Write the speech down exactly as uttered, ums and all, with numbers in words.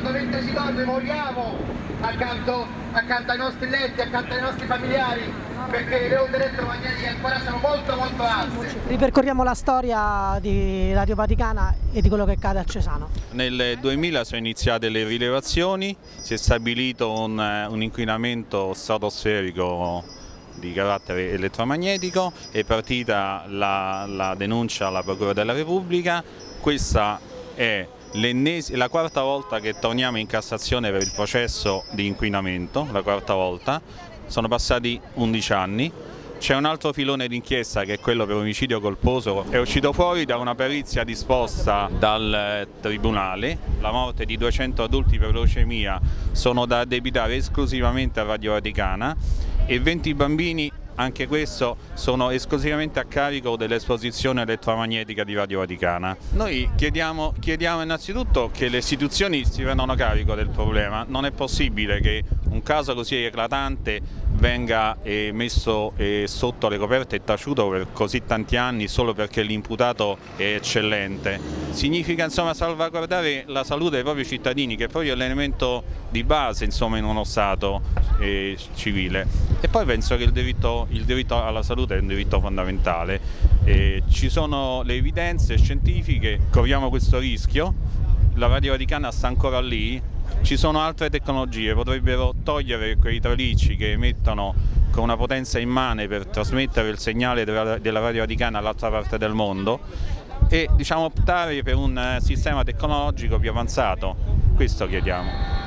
quando noi si donne moriamo accanto, accanto ai nostri letti, accanto ai nostri familiari, perché le onde elettromagnetiche ancora sono molto molto alte. Ripercorriamo la storia di Radio Vaticana e di quello che accade al Cesano. Nel duemila sono iniziate le rilevazioni, si è stabilito un, un inquinamento stratosferico di carattere elettromagnetico, è partita la, la denuncia alla Procura della Repubblica. Questa è la quarta volta che torniamo in Cassazione per il processo di inquinamento, la quarta volta, sono passati undici anni. C'è un altro filone d'inchiesta che è quello per omicidio colposo, è uscito fuori da una perizia disposta dal Tribunale. La morte di duecento adulti per leucemia sono da addebitare esclusivamente a Radio Vaticana e venti bambini, anche questo, sono esclusivamente a carico dell'esposizione elettromagnetica di Radio Vaticana. Noi chiediamo, chiediamo innanzitutto che le istituzioni si prendano carico del problema. Non è possibile che un caso così eclatante venga eh, messo eh, sotto le coperte e taciuto per così tanti anni solo perché l'imputato è eccellente. Significa, insomma, salvaguardare la salute dei propri cittadini, che è proprio l'elemento di base, insomma, in uno Stato eh, civile. E poi penso che il diritto Il diritto alla salute è un diritto fondamentale, eh, ci sono le evidenze scientifiche, corriamo questo rischio, la Radio Vaticana sta ancora lì, ci sono altre tecnologie, potrebbero togliere quei tralicci che emettono con una potenza immane per trasmettere il segnale della Radio Vaticana all'altra parte del mondo e, diciamo, optare per un sistema tecnologico più avanzato, questo chiediamo.